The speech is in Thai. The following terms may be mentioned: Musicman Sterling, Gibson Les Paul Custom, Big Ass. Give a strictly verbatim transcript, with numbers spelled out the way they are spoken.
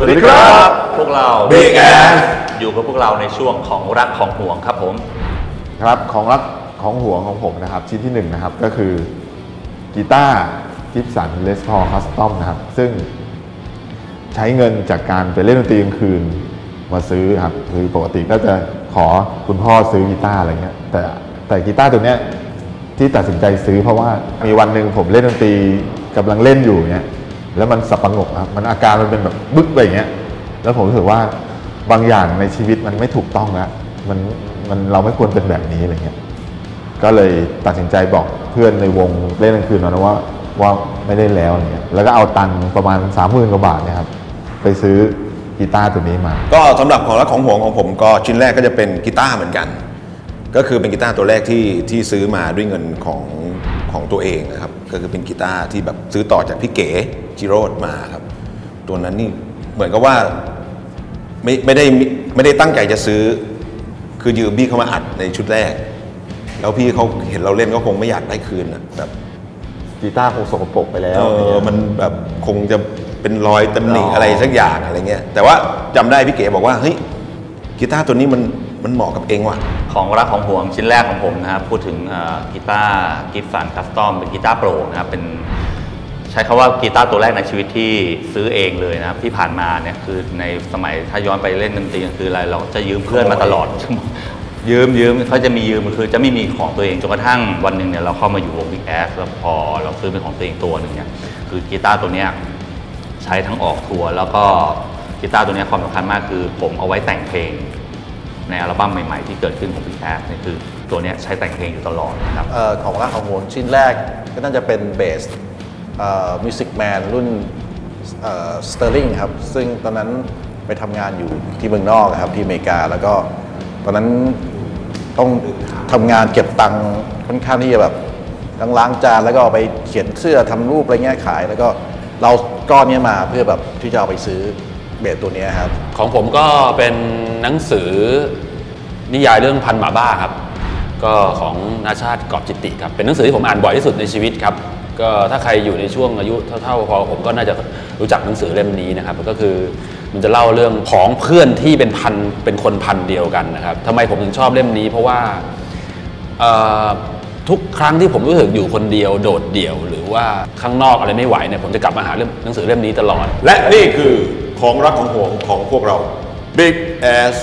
สวัสดีครับพวกเรา Big Ass อยู่กับพวกเราในช่วงของรักของห่วงครับผมครับของรักของห่วงของผมนะครับชิ้นที่หนึ่งนะครับก็คือกีตาร์ Gibson Les Paul Custom นะครับซึ่งใช้เงินจากการไปเล่นดนตรีกลางคืนมาซื้อครับคือปกติก็จะขอคุณพ่อซื้อกีตาร์อะไรเงี้ยแต่แต่กีตาร์ตัวเนี้ยที่ตัดสินใจซื้อเพราะว่ามีวันหนึ่งผมเล่นดนตรีกำลังเล่นอยู่เนี้ยแล้วมันสับประงกครับมันอาการมันเป็นแบบบึ๊กไปอย่างเงี้ยแล้วผมรู้สึกว่าบางอย่างในชีวิตมันไม่ถูกต้องแล้วมันมันเราไม่ควรเป็นแบบนี้อะไรเงี้ยก็เลยตัดสินใจบอกเพื่อนในวงเล่นกลางคืนนะว่าว่าไม่ได้แล้วเงี้ยแล้วก็เอาตังค์ประมาณ สามหมื่น กว่าบาทนะครับไปซื้อกีตาร์ตัวนี้มาก็สำหรับของรักของห่วงของผมก็ชิ้นแรกก็จะเป็นกีตาร์เหมือนกันก็คือเป็นกีตาร์ตัวแรกที่ที่ซื้อมาด้วยเงินของของตัวเองนะครับก็คือเป็นกีตาร์ที่แบบซื้อต่อจากพี่เก๋จิโรดมาครับตัวนั้นนี่เหมือนกับว่าไม่ไม่ได้ไม่ได้ตั้งใจจะซื้อคือยืมพี่เขามาอัดในชุดแรกแล้วพี่เขาเห็นเราเล่นก็คงไม่อยากได้คืนนะแบบกีตาร์คงสกปรกไปแล้วเออมันแบบคงจะเป็นรอยตำหนิอะไรสักอย่างอะไรเงี้ยแต่ว่าจำได้พี่เก๋บอกว่าเฮ้ยกีตาร์ตัวนี้มันมันเหมาะกับเองว่ะของรักของห่วงชิ้นแรกของผมนะครับพูดถึงกีตาร์กิฟสันคัสตอมเป็นกีตาร์โปรนะครับเป็นใช้คำว่ากีตาร์ตัวแรกในชีวิตที่ซื้อเองเลยนะครับที่ผ่านมาเนี่ยคือในสมัยถ้าย้อนไปเล่นดนตรีคืออะไรเราจะยืมเพื่อนมาตลอดยืมยืมเขาจะมียืมคือจะไม่มีของตัวเองจนกระทั่งวันหนึ่งเนี่ยเราเข้ามาอยู่วง Big Ass แล้วพอเราซื้อเป็นของตัวเองตัวหนึ่งเนี่ยคือกีตาร์ตัวเนี้ยใช้ทั้งออกทัวร์แล้วก็กีตาร์ตัวนี้ความสำคัญมากคือผมเอาไว้แต่งเพลงในอัลบั้มใหม่ๆที่เกิดขึ้นของ Big Ass นี่คือตัวนี้ใช้แต่งเพลงอยู่ตลอดนะครับของรักของห่วงชิ้นแรกก็น่าจะเป็นเบสมิวสิกแมนรุ่นสเตอร์ลิงครับซึ่งตอนนั้นไปทำงานอยู่ที่เมืองนอกครับที่อเมริกาแล้วก็ตอนนั้นต้องทำงานเก็บตังค์ค่อนข้างที่จะแบบล้างจานแล้วก็เอาไปเขียนเสื้อทำรูปอะไรเงี้ยขายแล้วก็เราก้อนนี้มาเพื่อแบบที่จะเอาไปซื้อเบสตัวนี้ครับของผมก็เป็นหนังสือนิยายเรื่องพันหมาบ้าครับก็ของนาชาติกอบจิตติครับเป็นหนังสือที่ผมอ่านบ่อยที่สุดในชีวิตครับก็ถ้าใครอยู่ในช่วงอายุเท่าๆพอผมก็น่าจะรู้จักหนังสือเล่มนี้นะครับก็คือมันจะเล่าเรื่องของเพื่อนที่เป็นพันเป็นคนพันเดียวกันนะครับทำไมผมถึงชอบเล่มนี้เพราะว่าทุกครั้งที่ผมรู้สึกอยู่คนเดียวโดดเดี่ยวหรือว่าข้างนอกอะไรไม่ไหวเนี่ยผมจะกลับมาหาเล่มหนังสือเล่มนี้ตลอดและนี่คือของรักของห่วงของพวกเรา Big Ass